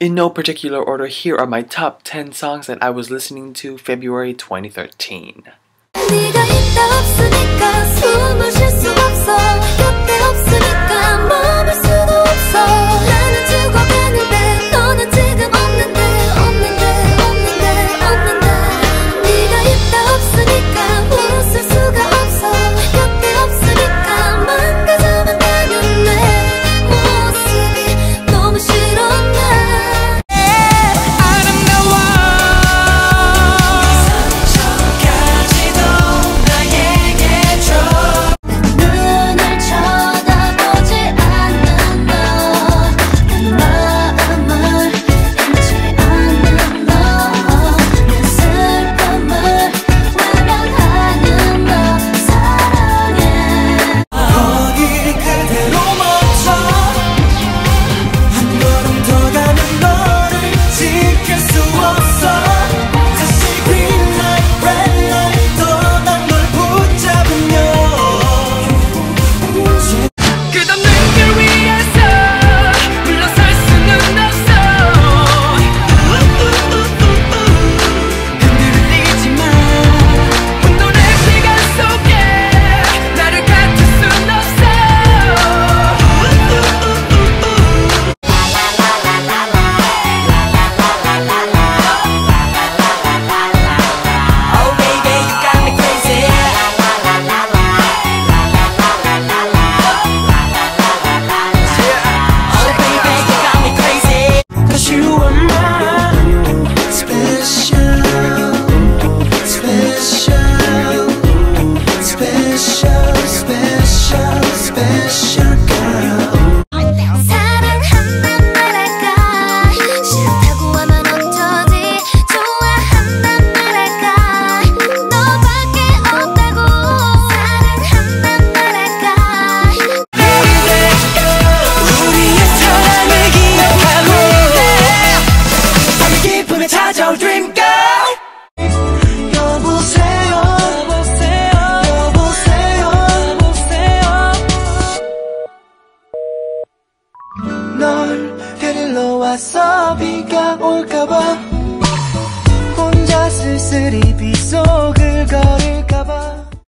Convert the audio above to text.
In no particular order, here are my top 10 songs that I was listening to February 2013. 왔어 비가 올까봐 혼자 쓸쓸히 빗속을 걸을까봐